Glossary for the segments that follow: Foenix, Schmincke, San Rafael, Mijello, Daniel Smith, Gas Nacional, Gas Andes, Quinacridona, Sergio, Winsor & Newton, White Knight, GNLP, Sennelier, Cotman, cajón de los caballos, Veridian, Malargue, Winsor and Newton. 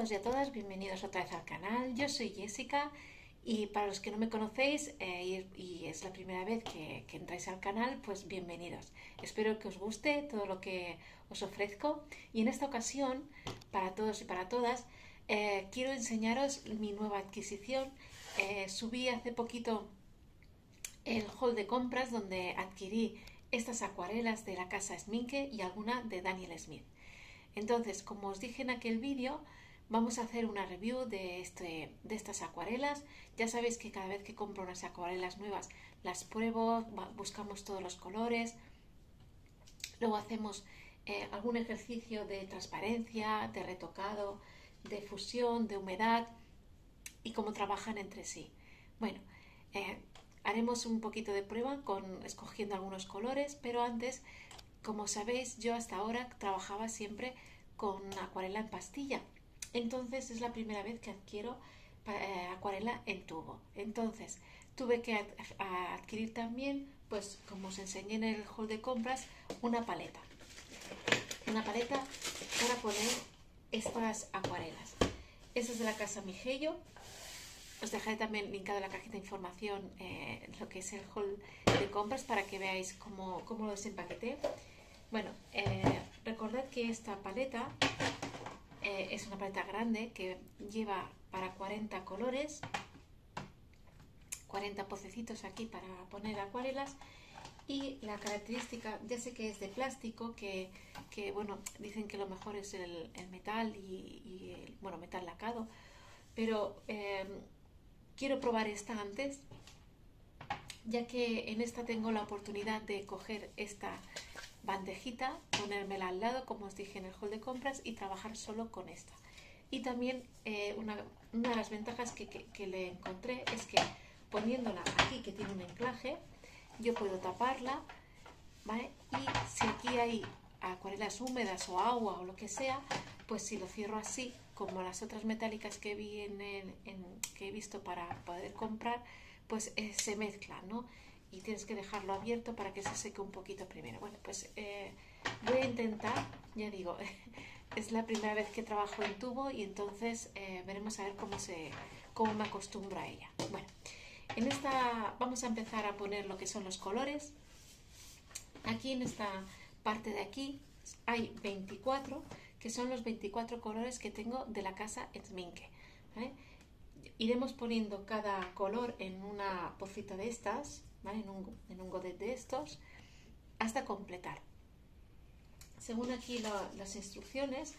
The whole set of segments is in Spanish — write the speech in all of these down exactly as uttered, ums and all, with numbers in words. todos y a todas, bienvenidos otra vez al canal. Yo soy Jessica y para los que no me conocéis eh, y, y es la primera vez que, que entráis al canal, pues bienvenidos. Espero que os guste todo lo que os ofrezco y en esta ocasión, para todos y para todas, eh, quiero enseñaros mi nueva adquisición. Eh, subí hace poquito el haul de compras donde adquirí estas acuarelas de la casa Schmincke y alguna de Daniel Smith. Entonces, como os dije en aquel vídeo, vamos a hacer una review de, este, de estas acuarelas. Ya sabéis que cada vez que compro unas acuarelas nuevas las pruebo, buscamos todos los colores, luego hacemos eh, algún ejercicio de transparencia, de retocado, de fusión, de humedad y cómo trabajan entre sí. Bueno, eh, haremos un poquito de prueba con, escogiendo algunos colores, pero antes, como sabéis, yo hasta ahora trabajaba siempre con acuarela en pastilla. Entonces es la primera vez que adquiero eh, acuarela en tubo. Entonces tuve que ad adquirir también, pues como os enseñé en el haul de compras, una paleta. Una paleta para poner estas acuarelas. Esta es de la casa Mijello. Os dejaré también linkado en la cajita de información eh, lo que es el haul de compras para que veáis cómo, cómo lo desempaqueté. Bueno, eh, recordad que esta paleta eh, es una paleta grande que lleva para cuarenta colores, cuarenta pocecitos aquí para poner acuarelas. Y la característica, ya sé que es de plástico, que, que bueno, dicen que lo mejor es el, el metal y, y el, bueno, metal lacado, pero eh, quiero probar esta antes, ya que en esta tengo la oportunidad de coger esta bandejita, ponérmela al lado, como os dije en el haul de compras, y trabajar solo con esta. Y también eh, una, una de las ventajas que, que, que le encontré es que poniéndola aquí, que tiene un anclaje, yo puedo taparla, ¿vale? Y si aquí hay acuarelas húmedas o agua o lo que sea, pues si lo cierro así, como las otras metálicas que, vi en, en, en, que he visto para poder comprar, pues eh, se mezclan, ¿no? Y tienes que dejarlo abierto para que se seque un poquito primero. Bueno, pues eh, voy a intentar, ya digo, es la primera vez que trabajo en tubo y entonces eh, veremos a ver cómo, se, cómo me acostumbro a ella. Bueno, en esta vamos a empezar a poner lo que son los colores. Aquí en esta parte de aquí hay veinticuatro, que son los veinticuatro colores que tengo de la casa Schmincke, ¿vale? Iremos poniendo cada color en una pocita de estas, ¿vale? En un, en un godet de estos, hasta completar. Según aquí la, las instrucciones,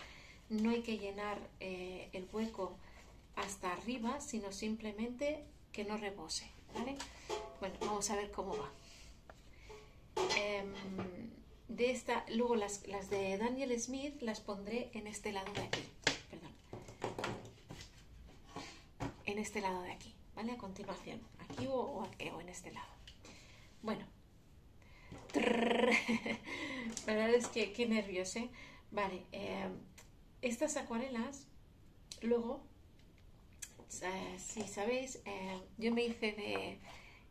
no hay que llenar eh, el hueco hasta arriba, sino simplemente que no rebose, ¿vale? Bueno, vamos a ver cómo va. Eh, De esta, luego las, las de Daniel Smith las pondré en este lado de aquí, perdón, en este lado de aquí, ¿vale? A continuación, aquí o, o aquí o en este lado. Bueno, la verdad es que qué nervios, ¿eh? Vale, eh, estas acuarelas, luego, eh, si sabéis, eh, yo me hice de...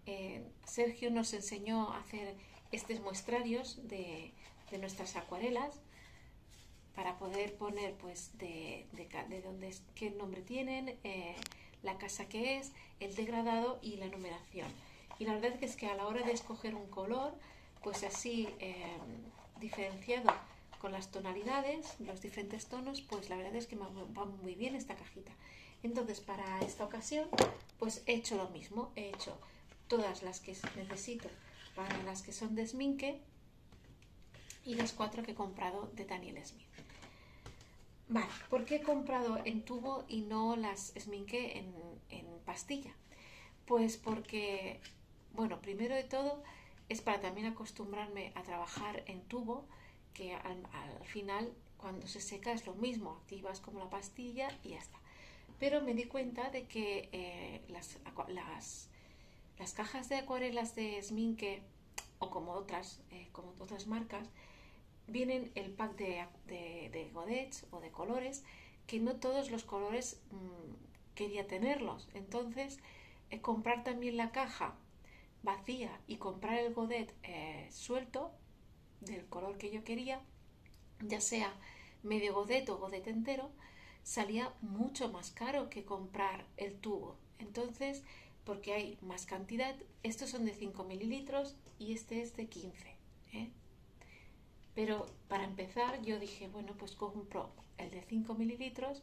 Eh, Sergio nos enseñó a hacer estos muestrarios de, de nuestras acuarelas para poder poner pues de, de, de dónde, qué nombre tienen, eh, la casa que es, el degradado y la numeración. Y la verdad es que a la hora de escoger un color, pues así eh, diferenciado con las tonalidades, los diferentes tonos, pues la verdad es que va muy bien esta cajita. Entonces para esta ocasión pues he hecho lo mismo, he hecho todas las que necesito para las que son de Schmincke y las cuatro que he comprado de Daniel Smith. Vale, ¿por qué he comprado en tubo y no las Schmincke en, en pastilla? Pues porque, bueno, primero de todo es para también acostumbrarme a trabajar en tubo, que al, al final cuando se seca es lo mismo, activas como la pastilla y ya está. Pero me di cuenta de que eh, las... las Las cajas de acuarelas de Schmincke, o como otras, eh, como otras marcas, vienen el pack de, de, de godets o de colores, que no todos los colores mmm, quería tenerlos. Entonces, eh, comprar también la caja vacía y comprar el godet eh, suelto, del color que yo quería, ya sea medio godet o godet entero, salía mucho más caro que comprar el tubo. Entonces, porque hay más cantidad, estos son de cinco mililitros y este es de quince, ¿eh? Pero para empezar yo dije, bueno, pues compro el de cinco mililitros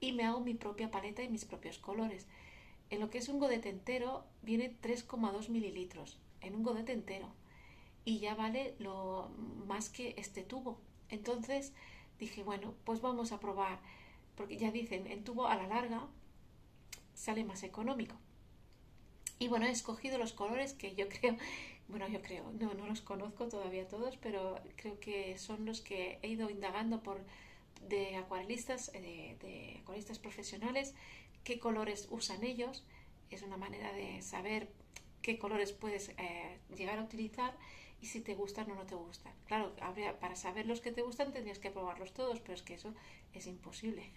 y me hago mi propia paleta y mis propios colores. En lo que es un godete entero viene tres coma dos mililitros, en un godete entero, y ya vale lo más que este tubo. Entonces dije, bueno, pues vamos a probar, porque ya dicen, el tubo a la larga sale más económico. Y bueno, he escogido los colores que yo creo, bueno, yo creo, no, no los conozco todavía todos, pero creo que son los que he ido indagando por de acuarelistas, de, de acuarelistas profesionales, qué colores usan ellos. Es una manera de saber qué colores puedes eh, llegar a utilizar y si te gustan o no te gustan. Claro, habría, para saber los que te gustan tendrías que probarlos todos, pero es que eso es imposible.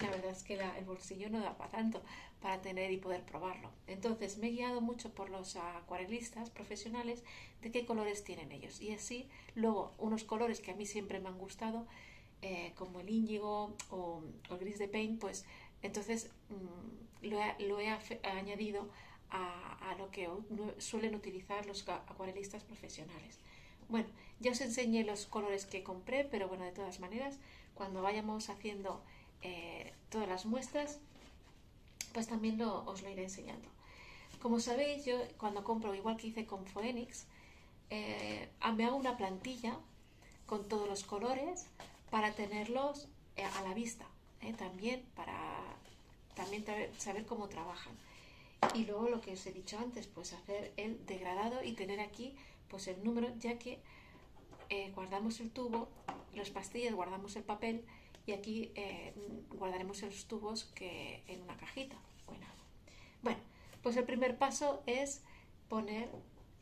La verdad es que la, el bolsillo no da para tanto para tener y poder probarlo. Entonces me he guiado mucho por los acuarelistas profesionales de qué colores tienen ellos. Y así luego unos colores que a mí siempre me han gustado, eh, como el índigo o, o el gris de paint, pues entonces mmm, lo he, lo he añadido A, a lo que suelen utilizar los acuarelistas profesionales. Bueno, ya os enseñé los colores que compré, pero bueno, de todas maneras, cuando vayamos haciendo eh, todas las muestras, pues también lo, os lo iré enseñando. Como sabéis, yo cuando compro, igual que hice con Foenix, eh, me hago una plantilla con todos los colores para tenerlos eh, a la vista, eh, también para también saber cómo trabajan. Y luego lo que os he dicho antes, pues hacer el degradado y tener aquí pues el número, ya que eh, guardamos el tubo, las pastillas, guardamos el papel y aquí eh, guardaremos los tubos que en una cajita o en algo. Bueno, pues el primer paso es poner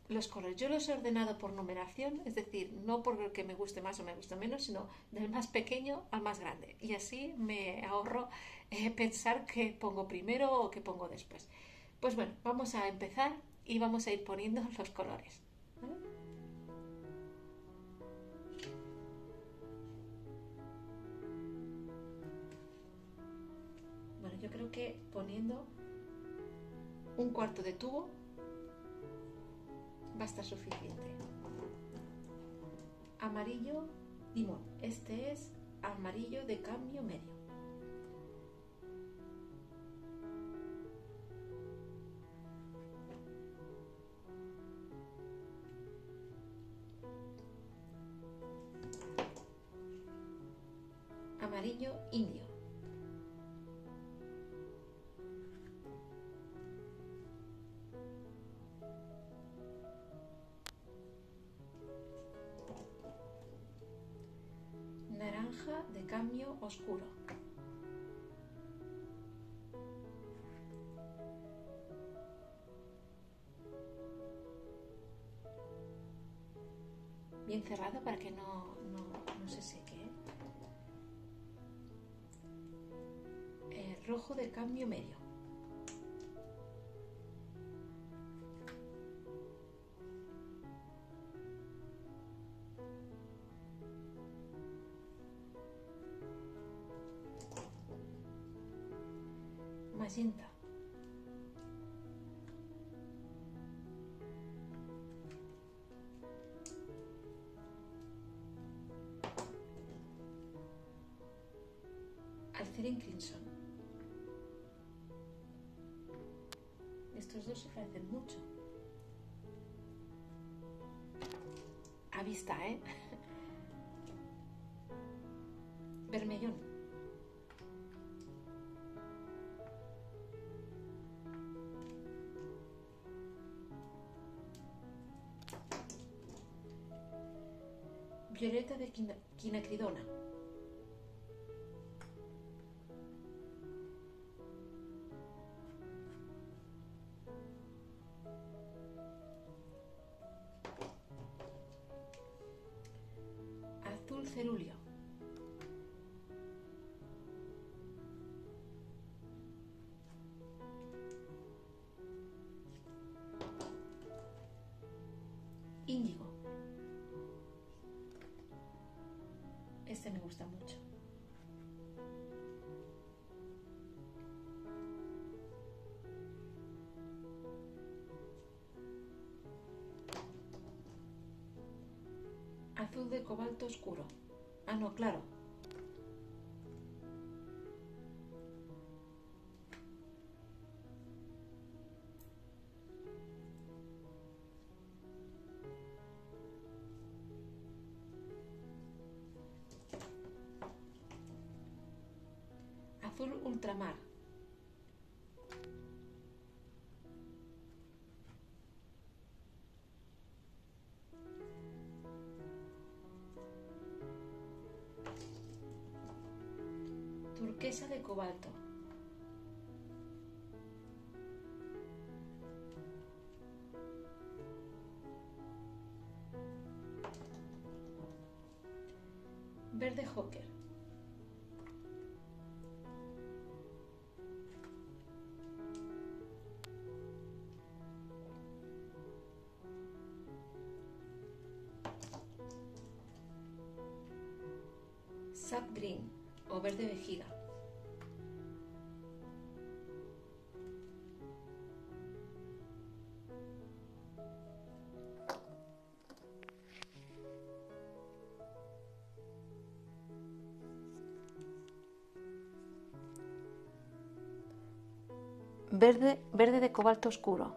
los colores. Yo los he ordenado por numeración, es decir, no por el que me guste más o me guste menos, sino del más pequeño al más grande. Y así me ahorro eh, pensar qué pongo primero o qué pongo después. Pues bueno, vamos a empezar y vamos a ir poniendo los colores. Bueno, yo creo que poniendo un cuarto de tubo va a estar suficiente. Amarillo limón. Este es amarillo de cambio medio. Amarillo indio. Naranja de cambio oscuro. Bien cerrado para que no, no, no se seque. Rojo de cambio medio. Magenta. Alcerín crimson. Estos dos se parecen mucho. A vista, ¿eh? Vermellón. Violeta de quinacridona. Cerúleo. Índigo. Este me gusta mucho. azul de cobalto oscuro. Ah, no, claro. Azul ultramar. Turquesa de cobalto. Verde jóquer. Sap green o verde vejiga. Verde, verde de cobalto oscuro.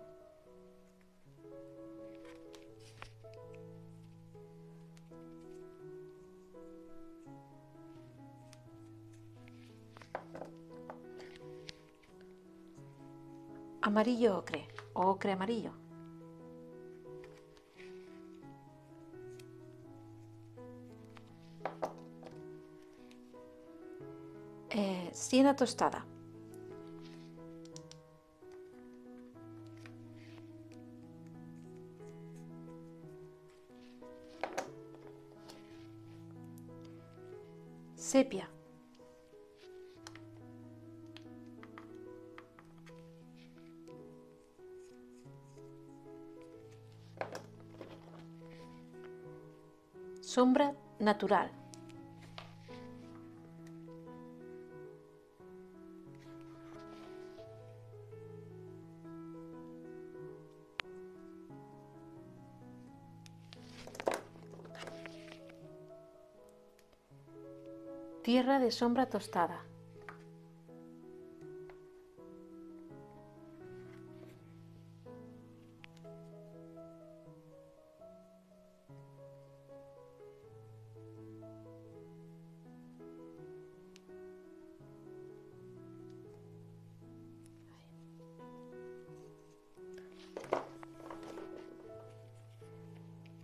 Amarillo ocre o ocre amarillo. Eh, siena tostada. Sepia. Sombra natural. Tierra de sombra tostada.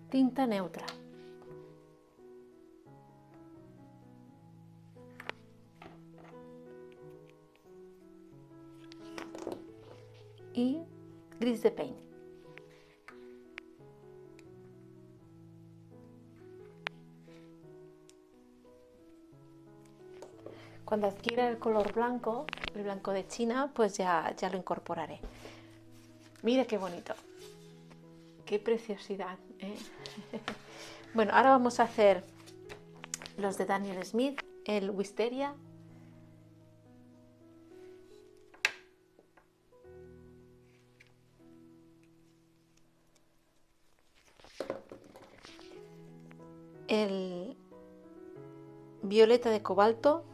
Tinta neutra. Y gris de peine. Cuando adquiera el color blanco, el blanco de China, pues ya, ya lo incorporaré. Mira qué bonito. Qué preciosidad, ¿eh? Bueno, ahora vamos a hacer los de Daniel Smith, el Wisteria. El violeta de cobalto.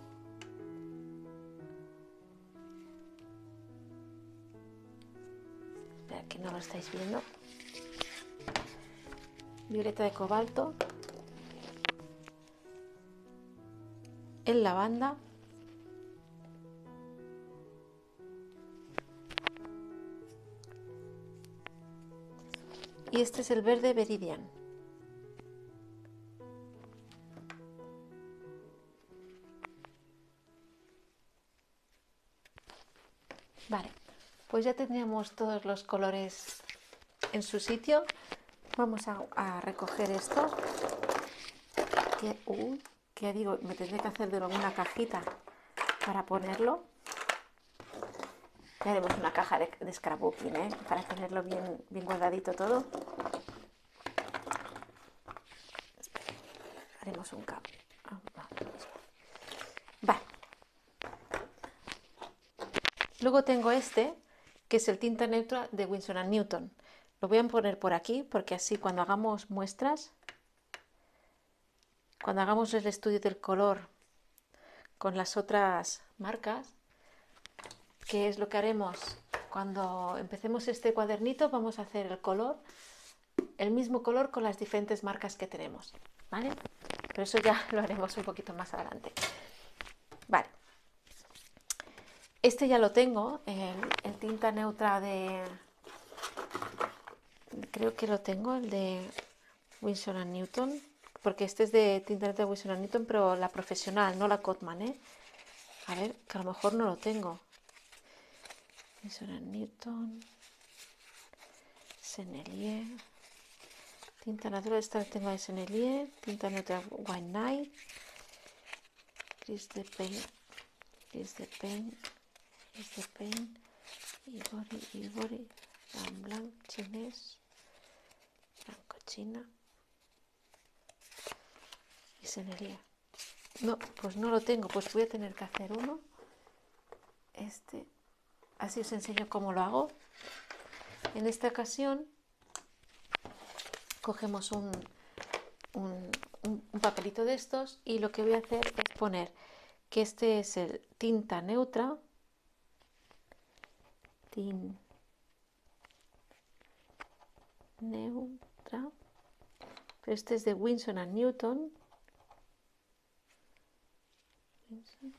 Espera, que no lo estáis viendo. Violeta de cobalto, el lavanda, y este es el verde Veridian. Vale, pues ya teníamos todos los colores en su sitio. Vamos a, a recoger esto, que, uh, que digo, me tendré que hacer de nuevo una cajita para ponerlo. Ya haremos una caja de, de scrapbooking, ¿eh? Para tenerlo bien, bien guardadito todo. Haremos un cable. Vale. Luego tengo este, que es el tinta neutra de Winsor and Newton. Lo voy a poner por aquí porque así cuando hagamos muestras cuando hagamos el estudio del color con las otras marcas, que es lo que haremos cuando empecemos este cuadernito, vamos a hacer el color, el mismo color con las diferentes marcas que tenemos, ¿vale? Pero eso ya lo haremos un poquito más adelante. Vale, este ya lo tengo en, en tinta neutra de, creo que lo tengo, el de Winsor and Newton, porque este es de tinta neutra de Winsor and Newton, pero la profesional, no la Cotman, ¿eh? A ver, que a lo mejor no lo tengo. Winsor and Newton, Sennelier, tinta natural, esta la tengo de Sennelier, tinta neutra White Knight, Chris de Paint, Chris de Paint, Chris de Paint, Ibori, Ibori, Blanc, Chinés, Blanco China y Sennelier. No, pues no lo tengo, pues voy a tener que hacer uno. Este, así os enseño cómo lo hago. En esta ocasión cogemos un, un, un papelito de estos y lo que voy a hacer es poner que este es el tinta neutra, tin, neutra, pero este es de Winsor and Newton, Winsor.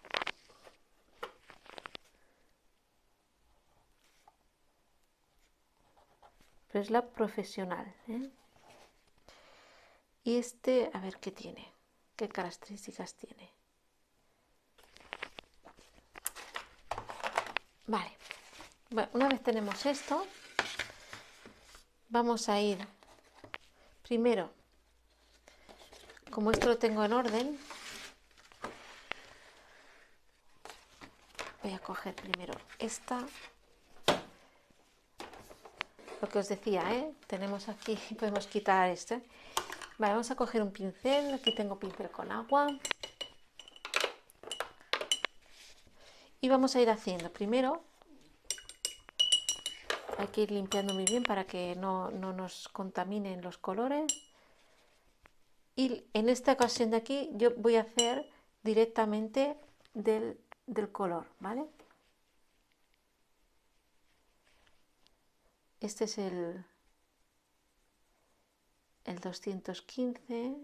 Pero es la profesional, ¿eh? Y este, a ver qué tiene, qué características tiene. Vale, bueno, una vez tenemos esto, vamos a ir primero, como esto lo tengo en orden, voy a coger primero esta. Lo que os decía, ¿eh? Tenemos aquí, podemos quitar este. Vale, vamos a coger un pincel, aquí tengo pincel con agua. Y vamos a ir haciendo, primero, hay que ir limpiando muy bien para que no, no nos contaminen los colores. Y en esta ocasión de aquí yo voy a hacer directamente del, del color, ¿vale? Este es el, el doscientos quince.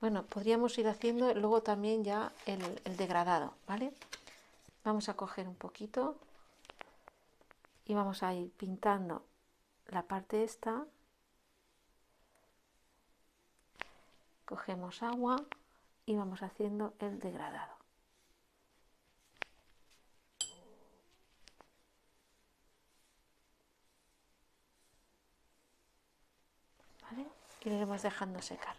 Bueno, podríamos ir haciendo luego también ya el, el degradado, ¿vale? Vamos a coger un poquito y vamos a ir pintando la parte esta. Cogemos agua y vamos haciendo el degradado. Y lo iremos dejando secar.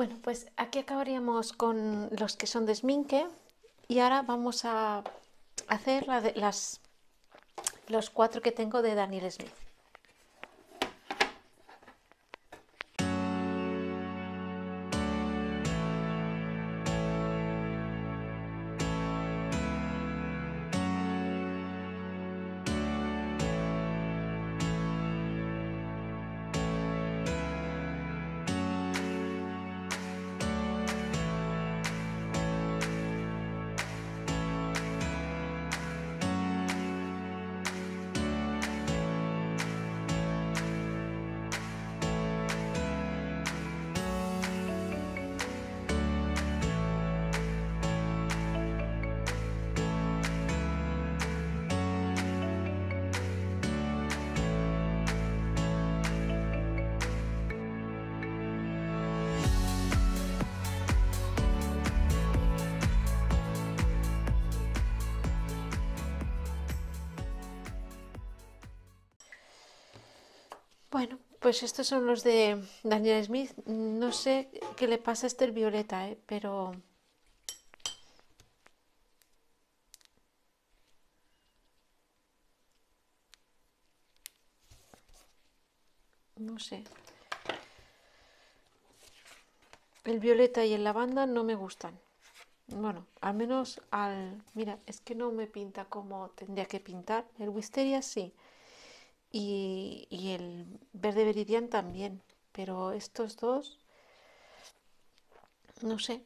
Bueno, pues aquí acabaríamos con los que son de Schmincke y ahora vamos a hacer la de, las, los cuatro que tengo de Daniel Smith. Bueno, pues estos son los de Daniel Smith. No sé qué le pasa a este el violeta, ¿eh? Pero... no sé. El violeta y el lavanda no me gustan. Bueno, al menos al... mira, es que no me pinta como tendría que pintar. El wisteria sí. Y, y el verde Veridian también, pero estos dos, no sé,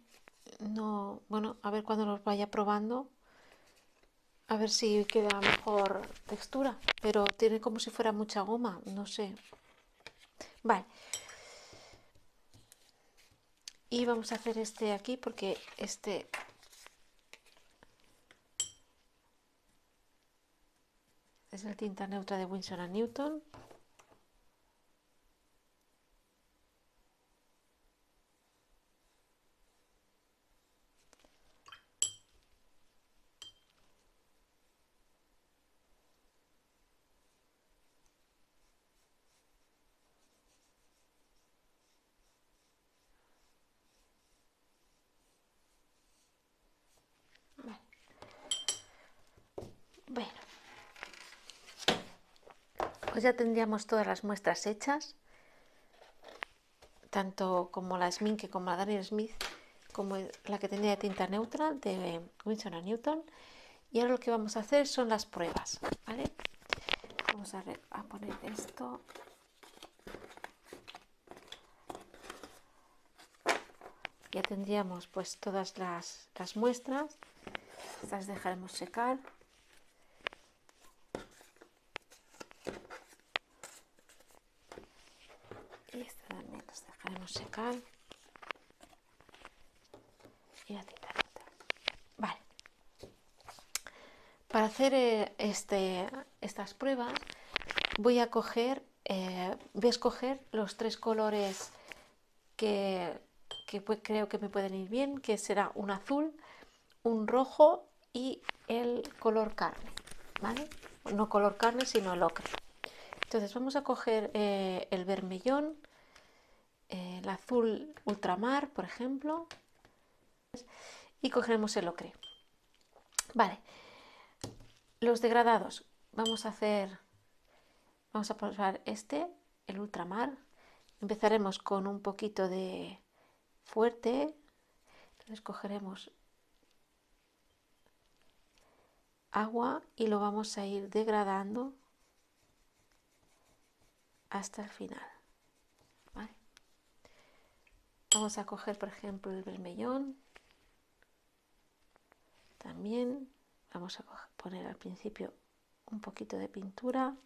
no, bueno, a ver cuando los vaya probando, a ver si queda mejor textura, pero tiene como si fuera mucha goma, no sé. Vale, y vamos a hacer este aquí porque este... es la tinta neutra de Winsor and Newton. Vale. Bueno. Pues ya tendríamos todas las muestras hechas, tanto como la Schmincke como la Daniel Smith, como la que tenía de tinta neutra de Winsor and Newton. Y ahora lo que vamos a hacer son las pruebas, ¿vale? Vamos a, a poner esto. Ya tendríamos pues todas las, las muestras, estas dejaremos secar. Secar y la tinta neutra. Vale, para hacer eh, este, estas pruebas voy a coger eh, voy a escoger los tres colores que, que pues, creo que me pueden ir bien, que será un azul, un rojo y el color carne, ¿vale? No color carne sino el ocre. Entonces vamos a coger eh, el vermellón, el azul ultramar, por ejemplo, y cogeremos el ocre. Vale, los degradados, vamos a hacer, vamos a pasar este, el ultramar, empezaremos con un poquito de fuerte, entonces cogeremos agua y lo vamos a ir degradando hasta el final. Vamos a coger, por ejemplo, el vermellón. También vamos a coger, poner al principio un poquito de pintura.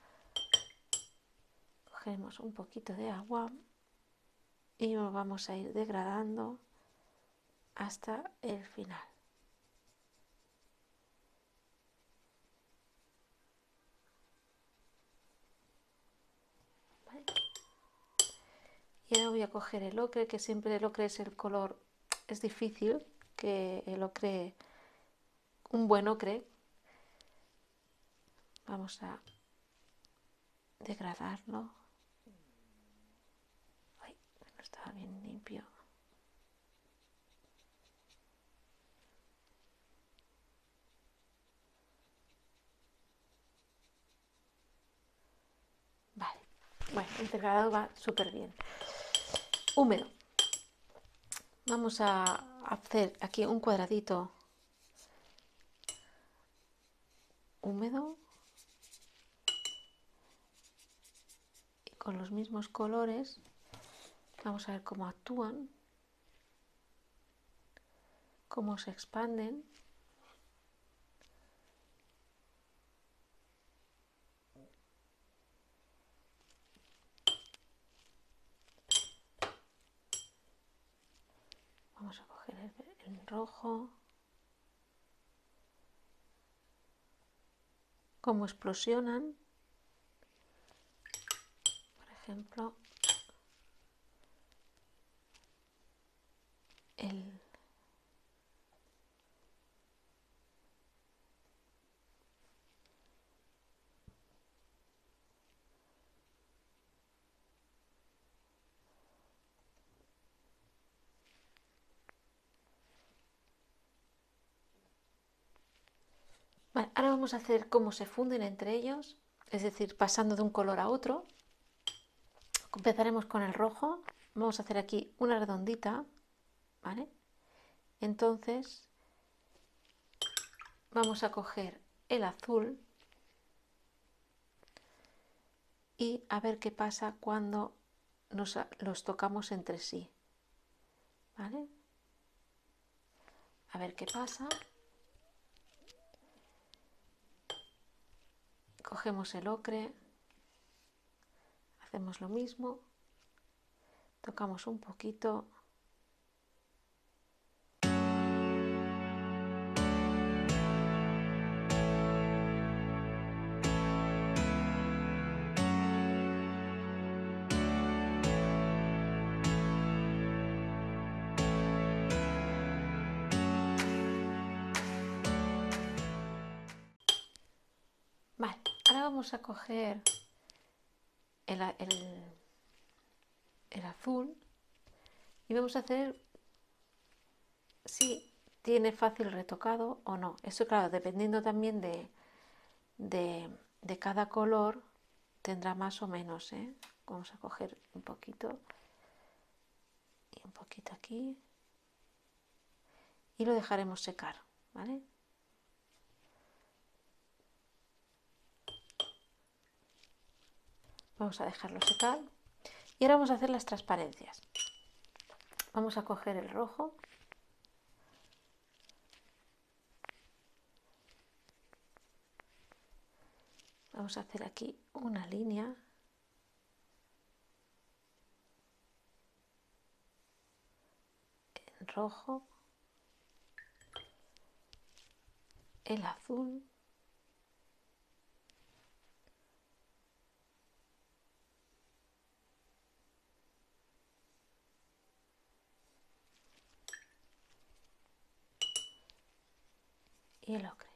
Cogemos un poquito de agua y lo vamos a ir degradando hasta el final. Y ahora voy a coger el ocre, que siempre el ocre es el color, es difícil que el ocre, un buen ocre. Vamos a degradarlo. Ay, no estaba bien limpio. Bueno, intercalado va súper bien. Húmedo. Vamos a hacer aquí un cuadradito húmedo con los mismos colores. Vamos a ver cómo actúan, cómo se expanden. Vamos a coger el, el rojo como explosionan, por ejemplo, el, Vale, ahora vamos a hacer cómo se funden entre ellos, es decir, pasando de un color a otro. Empezaremos con el rojo, vamos a hacer aquí una redondita, ¿vale? Entonces vamos a coger el azul y a ver qué pasa cuando nos los tocamos entre sí, ¿vale? A ver qué pasa. Cogemos el ocre, hacemos lo mismo, tocamos un poquito. Vale. Ahora vamos a coger el, el, el azul y vamos a hacer si tiene fácil retocado o no. Eso, claro, dependiendo también de, de, de cada color, tendrá más o menos, ¿eh? Vamos a coger un poquito y un poquito aquí y lo dejaremos secar, ¿vale? Vamos a dejarlo secar y ahora vamos a hacer las transparencias. Vamos a coger el rojo . Vamos a hacer aquí una línea en rojo, el azul y el ocre.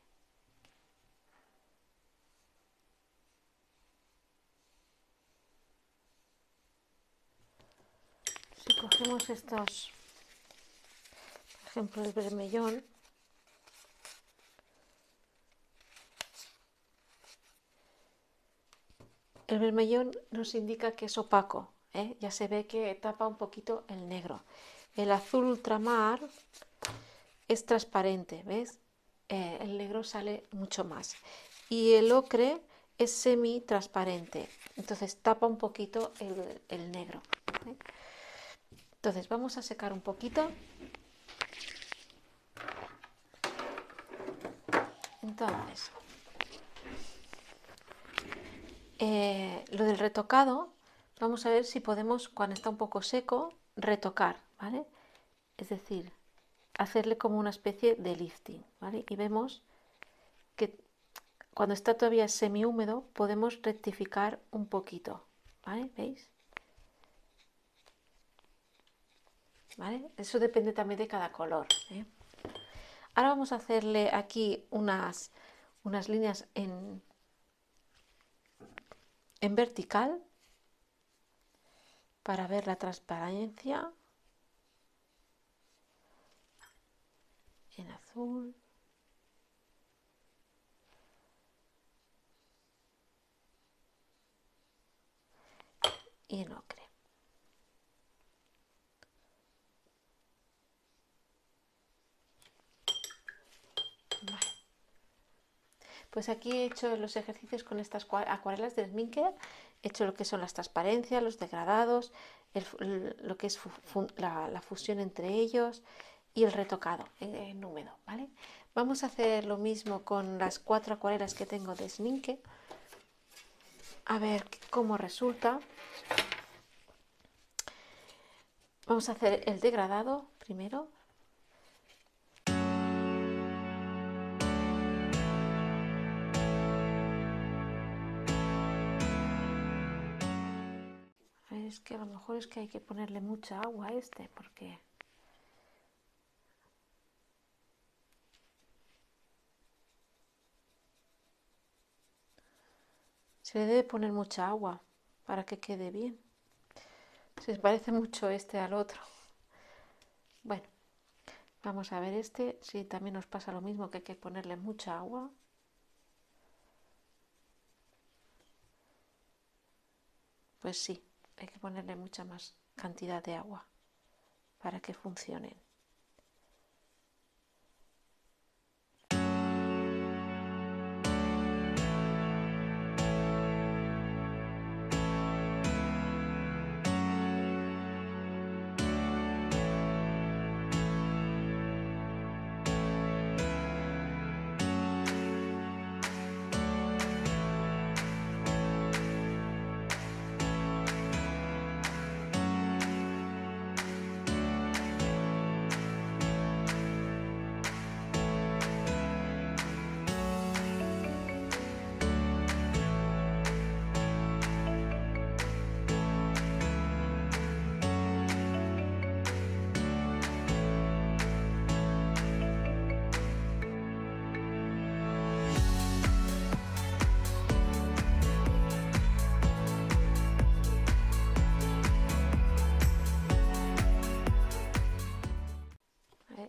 Si cogemos estos, por ejemplo el vermellón, el vermellón nos indica que es opaco, ¿eh? Ya se ve que tapa un poquito el negro. El azul ultramar es transparente, ¿ves? Eh, el negro sale mucho más y el ocre es semi transparente, entonces tapa un poquito el, el negro, ¿eh? Entonces vamos a secar un poquito. Entonces eh, lo del retocado, vamos a ver si podemos, cuando está un poco seco, retocar, ¿vale? Es decir, hacerle como una especie de lifting, ¿vale? Y vemos que cuando está todavía semi-húmedo podemos rectificar un poquito, ¿vale? ¿Veis? ¿Vale? Eso depende también de cada color, ¿eh? Ahora vamos a hacerle aquí unas, unas líneas en, en vertical para ver la transparencia. En azul, y en ocre. Vale. Pues aquí he hecho los ejercicios con estas acuarelas de Schmincke. He hecho lo que son las transparencias, los degradados, el, lo que es fu la, la fusión entre ellos y el retocado en, en húmedo, ¿vale? Vamos a hacer lo mismo con las cuatro acuarelas que tengo de Schmincke. A ver cómo resulta. Vamos a hacer el degradado primero. Es que a lo mejor es que hay que ponerle mucha agua a este porque... se le debe poner mucha agua para que quede bien. Se parece mucho este al otro. Bueno, vamos a ver este. Si también nos pasa lo mismo, que hay que ponerle mucha agua. Pues sí, hay que ponerle mucha más cantidad de agua para que funcionen.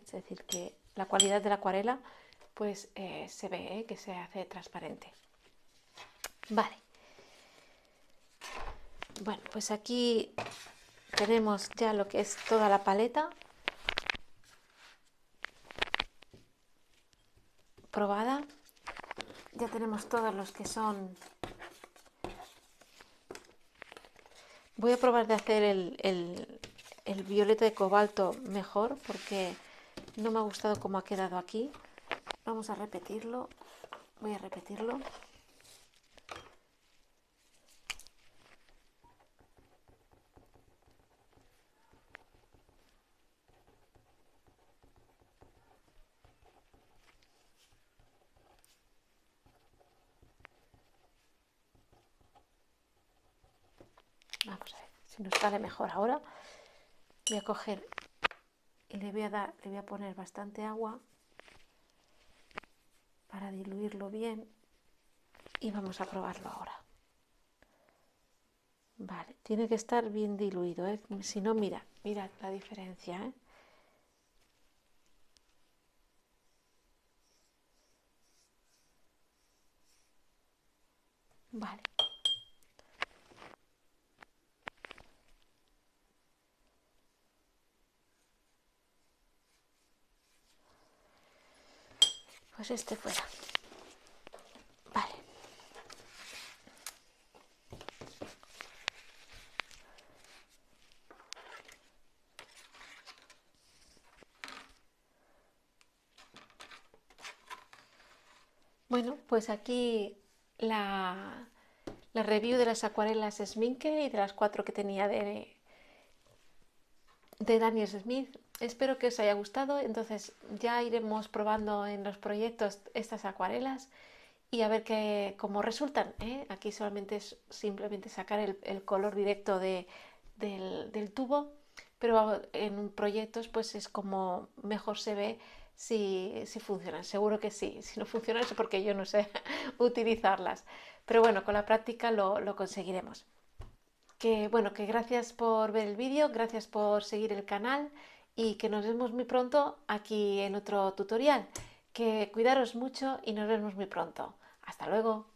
Es decir, que la cualidad de la acuarela pues eh, se ve, ¿eh? que se hace transparente. Vale. Bueno, pues aquí tenemos ya lo que es toda la paleta probada. Ya tenemos todos los que son... Voy a probar de hacer el, el, el violeta de cobalto mejor porque... no me ha gustado cómo ha quedado aquí. Vamos a repetirlo. Voy a repetirlo. Vamos a ver si nos sale mejor ahora. Voy a coger... y le voy a dar, le voy a poner bastante agua para diluirlo bien y vamos a probarlo ahora. Vale, tiene que estar bien diluido, ¿eh? Si no, mira, mirad la diferencia, ¿eh? Vale. Pues este fuera. Vale. Bueno, pues aquí la, la review de las acuarelas Schmincke y de las cuatro que tenía de, de Daniel Smith. Espero que os haya gustado, entonces ya iremos probando en los proyectos estas acuarelas y a ver qué, cómo resultan, ¿eh? Aquí solamente es simplemente sacar el, el color directo de, del, del tubo, pero en proyectos pues es como mejor se ve si, si funcionan, seguro que sí, si no funcionan es porque yo no sé utilizarlas, pero bueno, con la práctica lo, lo conseguiremos. Que bueno, que gracias por ver el vídeo, gracias por seguir el canal. Y que nos vemos muy pronto aquí en otro tutorial. Que cuidaros mucho y nos vemos muy pronto. ¡Hasta luego!